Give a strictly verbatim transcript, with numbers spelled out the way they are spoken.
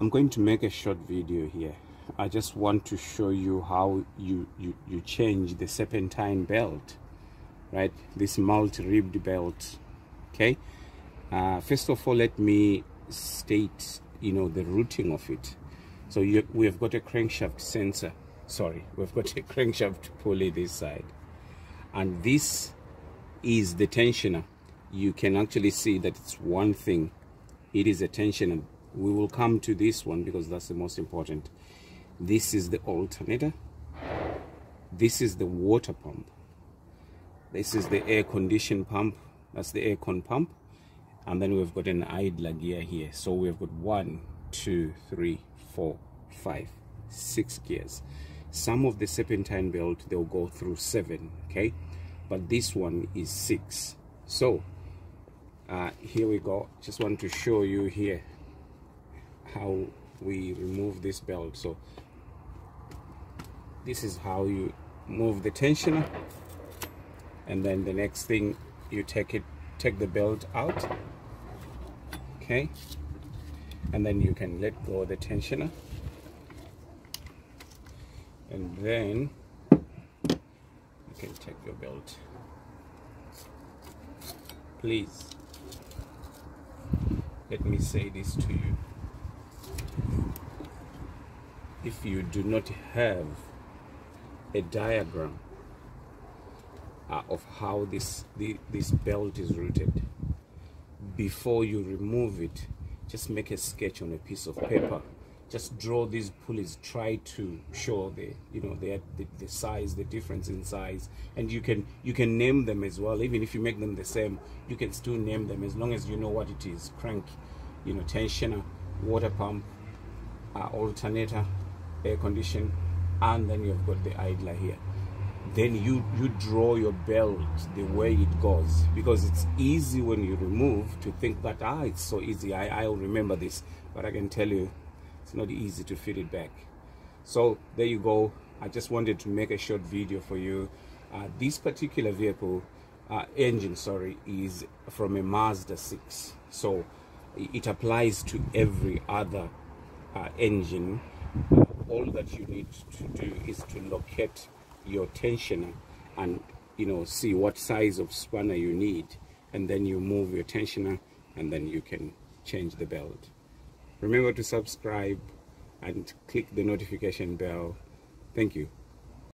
I'm going to make a short video here. I just want to show you how you you, you change the serpentine belt, right? This multi-ribbed belt. Okay, uh, first of all, let me state, you know, the routing of it. So you, we've got a crankshaft sensor, sorry, we've got a crankshaft pulley this side, and this is the tensioner. You can actually see that it's one thing, it is a tensioner. We will come to this one because that's the most important. This is the alternator. This is the water pump. This is the air condition pump. That's the air con pump. And then we've got an idler gear here. So we've got one, two, three, four, five, six gears. Some of the serpentine belt, they'll go through seven, okay? But this one is six. So uh, here we go. Just want to show you here how we remove this belt. So this is how you move the tensioner, and then the next thing, you take it take the belt out, okay, and then you can let go of the tensioner, and then you can take your belt, please. Let me say this to you. If you do not have a diagram uh, of how this the, this belt is routed, before you remove it, just make a sketch on a piece of paper. Just draw these pulleys. Try to show the you know the, the the size, the difference in size, and you can you can name them as well. Even if you make them the same, you can still name them as long as you know what it is. Crank, you know, tensioner, water pump, uh, alternator, air condition, and then you've got the idler here. Then you you draw your belt the way it goes, because it's easy when you remove to think that ah it's so easy, I, I'll remember this, but I can tell you it's not easy to fit it back. So there you go. I just wanted to make a short video for you. Uh, this particular vehicle uh, engine sorry is from a Mazda six, so it applies to every other uh, engine. All that you need to do is to locate your tensioner and you know see what size of spanner you need, and then you move your tensioner, and then you can change the belt. Remember to subscribe and click the notification bell. Thank you.